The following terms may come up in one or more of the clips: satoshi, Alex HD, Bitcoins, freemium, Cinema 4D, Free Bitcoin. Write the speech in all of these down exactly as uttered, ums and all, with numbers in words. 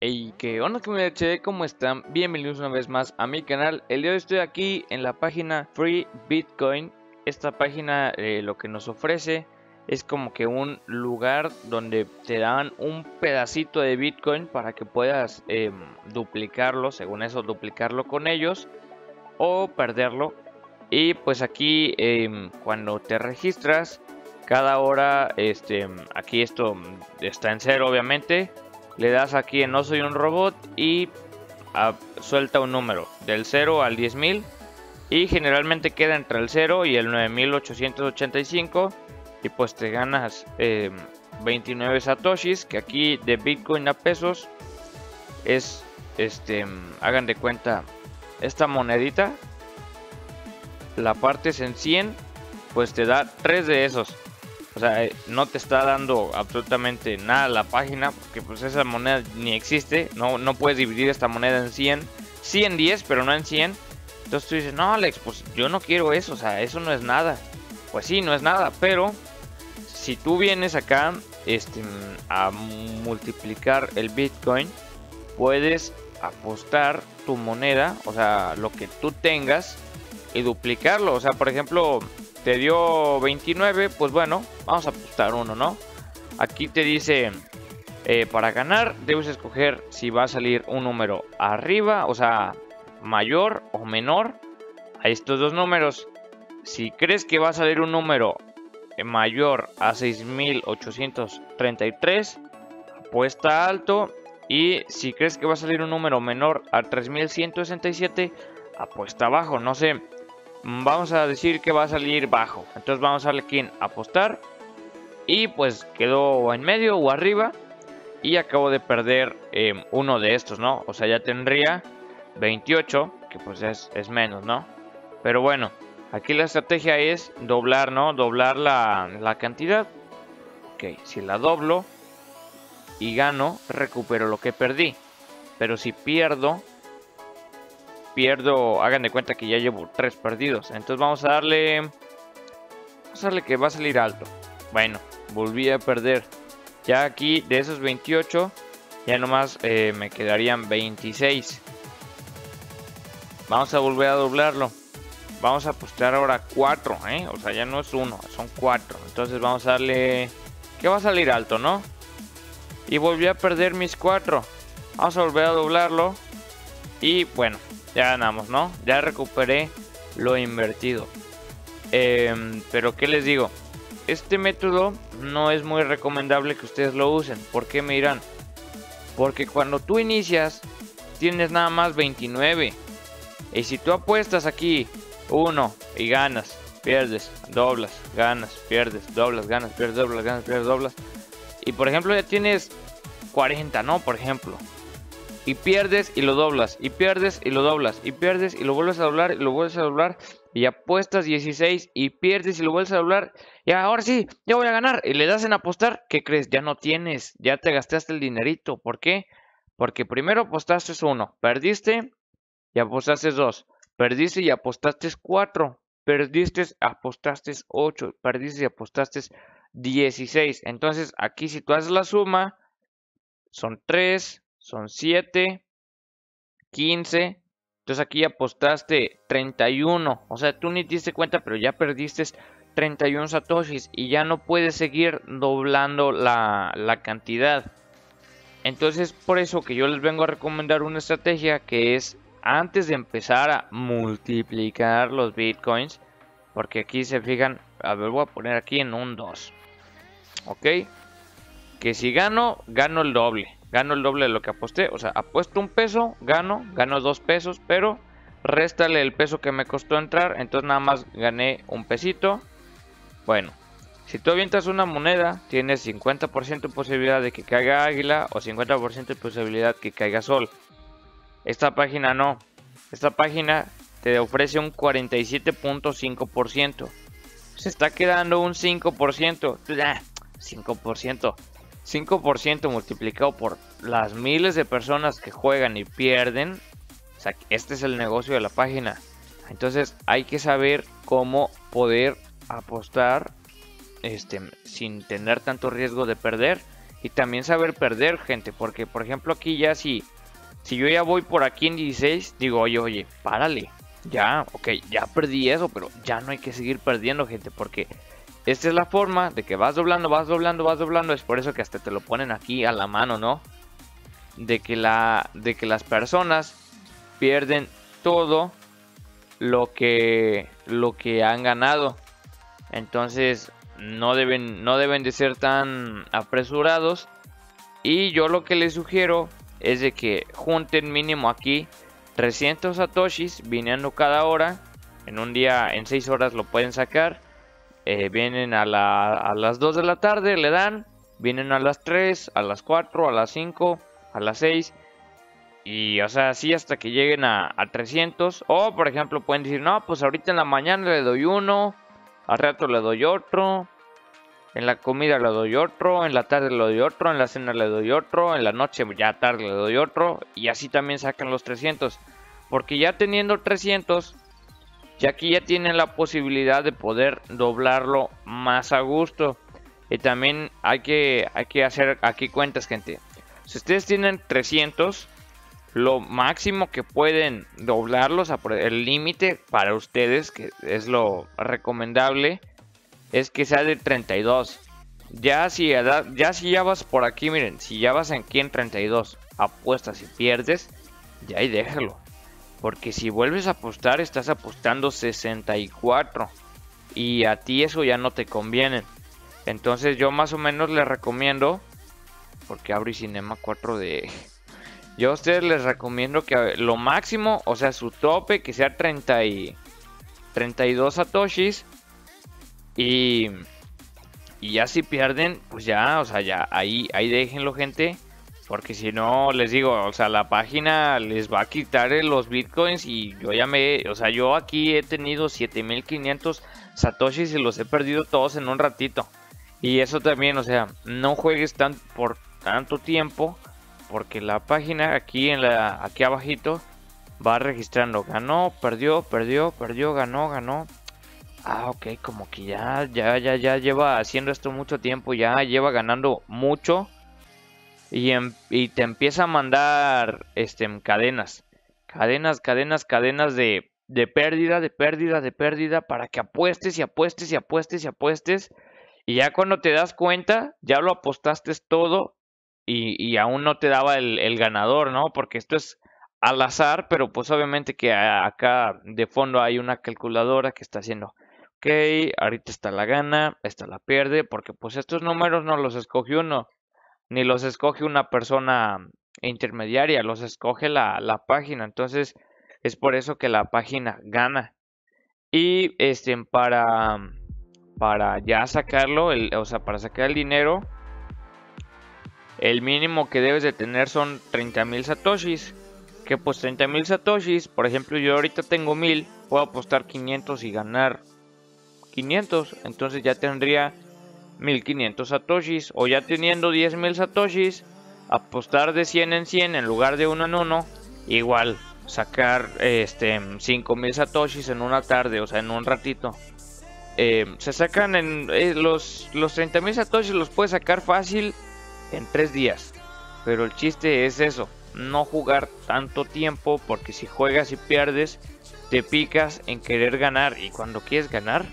Hey, que onda, comunidad, ¿cómo están? Bienvenidos una vez más a mi canal. El día de hoy estoy aquí en la página Free Bitcoin. Esta página eh, lo que nos ofrece es como que un lugar donde te dan un pedacito de Bitcoin para que puedas eh, duplicarlo, según eso, duplicarlo con ellos o perderlo. Y pues aquí eh, cuando te registras, cada hora, este, aquí esto está en cero obviamente. Le das aquí en No Soy un Robot y a, suelta un número del cero al diez mil. Y generalmente queda entre el cero y el nueve mil ochocientos ochenta y cinco. Y pues te ganas eh, veintinueve satoshis. Que aquí de Bitcoin a pesos es, este, hagan de cuenta, esta monedita. La parte es en cien, pues te da tres de esos. O sea, no te está dando absolutamente nada la página, porque pues esa moneda ni existe. No, no puedes dividir esta moneda en cien. Sí en diez, pero no en cien. Entonces tú dices, no, Alex, pues yo no quiero eso. O sea, eso no es nada. Pues sí, no es nada. Pero si tú vienes acá este, a multiplicar el Bitcoin, puedes apostar tu moneda, o sea, lo que tú tengas, y duplicarlo. O sea, por ejemplo, te dio veintinueve, pues bueno, vamos a apostar uno, ¿no? Aquí te dice, eh, para ganar debes escoger si va a salir un número arriba, o sea, mayor o menor a estos dos números. Si crees que va a salir un número mayor a seis mil ochocientos treinta y tres, apuesta alto. Y si crees que va a salir un número menor a tres mil ciento sesenta y siete, apuesta bajo. No sé, vamos a decir que va a salir bajo, entonces vamos a darle aquí en apostar y pues quedó en medio o arriba y acabo de perder eh, uno de estos, ¿no? O sea, ya tendría veintiocho, que pues es, es menos, ¿no? Pero bueno, aquí la estrategia es doblar, ¿no? Doblar la, la cantidad. Ok, si la doblo y gano, recupero lo que perdí, pero si pierdo, pierdo, hagan de cuenta que ya llevo tres perdidos. Entonces vamos a darle, vamos a darle que va a salir alto. Bueno, volví a perder. Ya aquí de esos veintiocho, ya nomás eh, me quedarían veintiséis. Vamos a volver a doblarlo. Vamos a apostar ahora cuatro, ¿eh? O sea, ya no es uno, son cuatro. Entonces vamos a darle que va a salir alto, ¿no? Y volví a perder mis cuatro. Vamos a volver a doblarlo. Y bueno, ya ganamos, ¿no? Ya recuperé lo invertido. Eh, pero ¿qué les digo? Este método no es muy recomendable que ustedes lo usen. ¿Por qué me dirán? Porque cuando tú inicias, tienes nada más veintinueve. Y si tú apuestas aquí uno y ganas, pierdes, doblas, ganas, pierdes, doblas, ganas, pierdes, doblas, ganas, pierdes, doblas. Y por ejemplo ya tienes cuarenta, ¿no? Por ejemplo. Y pierdes y lo doblas, y pierdes y lo doblas, y pierdes y lo vuelves a doblar, y lo vuelves a doblar, y apuestas dieciséis, y pierdes y lo vuelves a doblar, y ahora sí, ya voy a ganar, y le das en apostar. ¿Qué crees? Ya no tienes, ya te gastaste el dinerito. ¿Por qué? Porque primero apostaste uno, perdiste y apostaste dos, perdiste y apostaste cuatro, perdiste, apostaste ocho, perdiste y apostaste dieciséis. Entonces aquí si tú haces la suma, son tres, son siete, quince, entonces aquí apostaste treinta y uno, o sea, tú ni te diste cuenta, pero ya perdiste treinta y uno satoshis y ya no puedes seguir doblando la, la cantidad. Entonces, por eso que yo les vengo a recomendar una estrategia que es antes de empezar a multiplicar los bitcoins, porque aquí se fijan, a ver, voy a poner aquí en un dos, ok, que si gano, gano el doble. Gano el doble de lo que aposté. O sea, apuesto un peso, gano, gano dos pesos, pero réstale el peso que me costó entrar. Entonces nada más gané un pesito. Bueno, si tú avientas una moneda, tienes cincuenta por ciento de posibilidad de que caiga águila o cincuenta por ciento de posibilidad que caiga sol. Esta página no. Esta página te ofrece un cuarenta y siete punto cinco por ciento. Se está quedando un cinco por ciento. cinco por ciento. cinco por ciento multiplicado por las miles de personas que juegan y pierden. O sea, este es el negocio de la página. Entonces hay que saber cómo poder apostar este, sin tener tanto riesgo de perder. y también saber perder, gente, porque por ejemplo aquí ya si, si yo ya voy por aquí en dieciséis, digo, oye, oye, párale, ya, ok, ya perdí eso, pero ya no hay que seguir perdiendo, gente, porque esta es la forma de que vas doblando, vas doblando, vas doblando, es por eso que hasta te lo ponen aquí a la mano, ¿no? De que, la, de que las personas pierden todo lo que, lo que han ganado, entonces... No deben, no deben de ser tan apresurados. Y yo lo que les sugiero es de que junten mínimo aquí trescientos satoshis viniendo cada hora. En un día, en seis horas lo pueden sacar. Eh, vienen a, la, a las dos de la tarde, le dan. Vienen a las tres, a las cuatro, a las cinco, a las seis. Y o sea, así hasta que lleguen a, a trescientos. O por ejemplo pueden decir, no, pues ahorita en la mañana le doy uno. Al rato le doy otro, en la comida le doy otro, en la tarde le doy otro, en la cena le doy otro, en la noche ya tarde le doy otro. Y así también sacan los trescientos. Porque ya teniendo trescientos, ya aquí ya tienen la posibilidad de poder doblarlo más a gusto. Y también hay que, hay que hacer aquí cuentas, gente. Si ustedes tienen trescientos, lo máximo que pueden doblarlos, el límite para ustedes, que es lo recomendable, es que sea de treinta y dos. Ya si ya, ya, si ya vas por aquí, miren, si ya vas aquí en treinta y dos, apuestas y pierdes, ya ahí déjalo. Porque si vuelves a apostar, estás apostando sesenta y cuatro. Y a ti eso ya no te conviene. Entonces yo más o menos les recomiendo, porque abrí Cinema cuatro D... Yo a ustedes les recomiendo que lo máximo, o sea, su tope, que sea treinta y, treinta y dos satoshis. Y, y ya si pierden, pues ya, o sea, ya ahí, ahí déjenlo, gente. Porque si no, les digo, o sea, la página les va a quitar los bitcoins. Y yo ya me, o sea, yo aquí he tenido siete mil quinientos satoshis y los he perdido todos en un ratito. Y eso también, o sea, no juegues tan por tanto tiempo. Porque la página aquí en la aquí abajito va registrando. Ganó, perdió, perdió, perdió, ganó, ganó. Ah, ok, como que ya, ya, ya, ya lleva haciendo esto mucho tiempo. Ya lleva ganando mucho. Y, en, y te empieza a mandar este, cadenas. Cadenas, cadenas, cadenas de, de pérdida, de pérdida, de pérdida. Para que apuestes y apuestes y apuestes y apuestes. Y ya cuando te das cuenta, ya lo apostaste todo. Y, y aún no te daba el, el ganador, ¿no? Porque esto es al azar, pero pues obviamente que a, acá de fondo hay una calculadora que está haciendo, ok, ahorita está la gana, esta la pierde, porque pues estos números no los escoge uno, ni los escoge una persona intermediaria, los escoge la, la página, entonces es por eso que la página gana. Y este para, para ya sacarlo, el, o sea, para sacar el dinero, el mínimo que debes de tener son treinta mil satoshis. Que pues treinta mil satoshis, por ejemplo, yo ahorita tengo mil, puedo apostar quinientos y ganar quinientos. Entonces ya tendría mil quinientos satoshis. O ya teniendo diez mil satoshis, apostar de cien en cien en lugar de uno en uno. Igual, sacar este, cinco mil satoshis en una tarde, o sea, en un ratito. Eh, se sacan en eh, los, los treinta mil satoshis, los puedes sacar fácil en tres días, pero el chiste es eso, no jugar tanto tiempo, porque si juegas y pierdes, te picas en querer ganar, y cuando quieres ganar,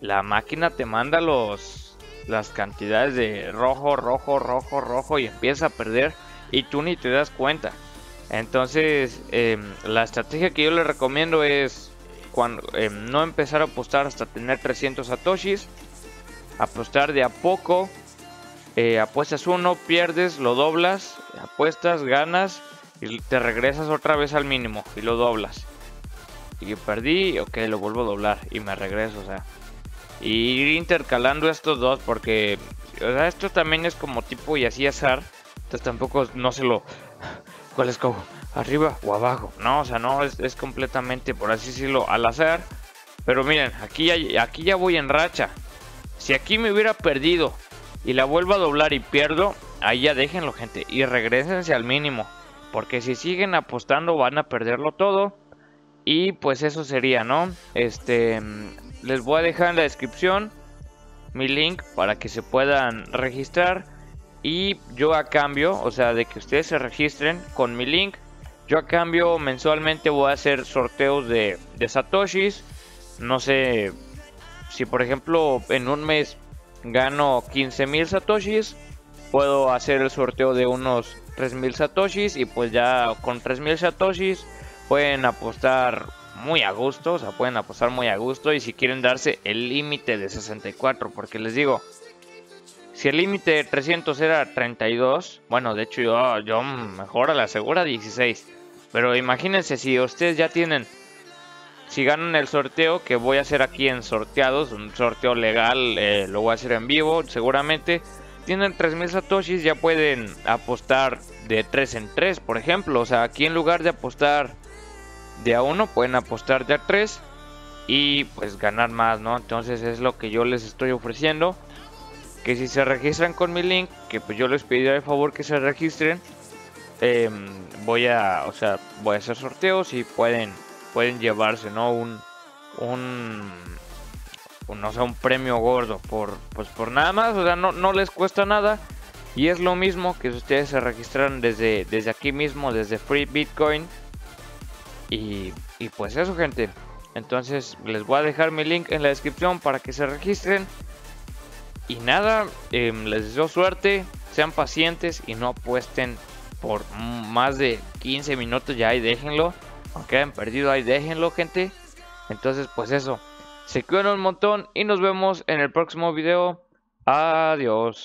la máquina te manda los las cantidades de rojo, rojo, rojo, rojo, y empieza a perder, y tú ni te das cuenta. Entonces, eh, la estrategia que yo les recomiendo es cuando, eh, no empezar a apostar hasta tener trescientos satoshis, apostar de a poco. Eh, apuestas uno, pierdes, lo doblas, apuestas, ganas y te regresas otra vez al mínimo y lo doblas. Y perdí, ok, lo vuelvo a doblar y me regreso, o sea. Y ir intercalando estos dos porque, o sea, esto también es como tipo y así azar. Entonces tampoco no se lo... ¿Cuál es como? ¿Arriba o abajo? No, o sea, no, es, es completamente, por así decirlo, al azar. Pero miren, aquí ya, aquí ya voy en racha. Si aquí me hubiera perdido y la vuelvo a doblar y pierdo, ahí ya déjenlo, gente, y regrésense al mínimo, porque si siguen apostando van a perderlo todo. Y pues eso sería, ¿no? Este, les voy a dejar en la descripción mi link para que se puedan registrar. y yo a cambio, o sea, de que ustedes se registren con mi link, yo a cambio mensualmente voy a hacer sorteos de, de satoshis. No sé, si por ejemplo en un mes gano quince mil satoshis, puedo hacer el sorteo de unos tres mil satoshis, y pues ya con tres mil satoshis pueden apostar muy a gusto, o sea, pueden apostar muy a gusto. Y si quieren darse el límite de sesenta y cuatro, porque les digo, si el límite de trescientos era treinta y dos, bueno, de hecho yo, yo mejor a la segura dieciséis. Pero imagínense si ustedes ya tienen, si ganan el sorteo, que voy a hacer aquí en sorteados, un sorteo legal, eh, lo voy a hacer en vivo seguramente. Tienen tres mil satoshis, ya pueden apostar de tres en tres, por ejemplo. O sea, aquí en lugar de apostar de a uno, pueden apostar de a tres y pues ganar más, ¿no? Entonces es lo que yo les estoy ofreciendo, que si se registran con mi link, que pues yo les pediré de favor que se registren, eh, voy a, o sea, voy a hacer sorteos y pueden pueden llevarse, ¿no? Un, un, un, o sea, un premio gordo por, pues por nada más, o sea, no, no les cuesta nada. Y es lo mismo que si ustedes se registran desde, desde aquí mismo, desde Free Bitcoin. Y, y pues eso, gente. Entonces les voy a dejar mi link en la descripción para que se registren. Y nada, eh, les deseo suerte, sean pacientes y no apuesten por más de quince minutos ya, y déjenlo. Aunque hayan perdido ahí, déjenlo, gente. Entonces pues eso, se cuidan un montón y nos vemos en el próximo video. Adiós.